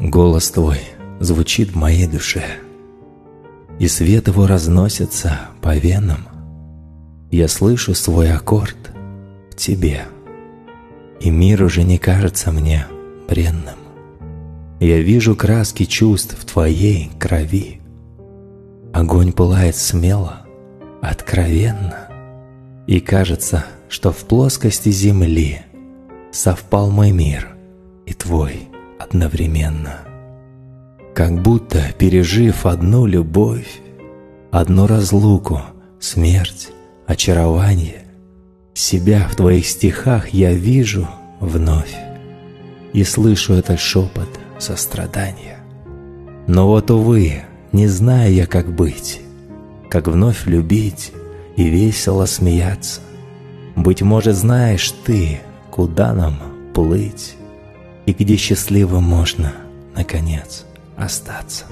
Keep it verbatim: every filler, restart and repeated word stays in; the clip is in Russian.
Голос Твой звучит в моей душе, и свет Его разносится по венам. Я слышу свой аккорд в Тебе, и мир уже не кажется мне бренным. Я вижу краски чувств в Твоей крови. Огонь пылает смело, откровенно, и кажется, что в плоскости земли совпал мой мир и Твой одновременно. Как будто, пережив одну любовь, одну разлуку, смерть, очарование, себя в Твоих стихах я вижу вновь и слышу этот шепот сострадания. Но вот, увы, не зная я, как быть, как вновь любить и весело смеяться. Быть может, знаешь Ты, куда нам плыть и где счастливым можно, наконец, остаться.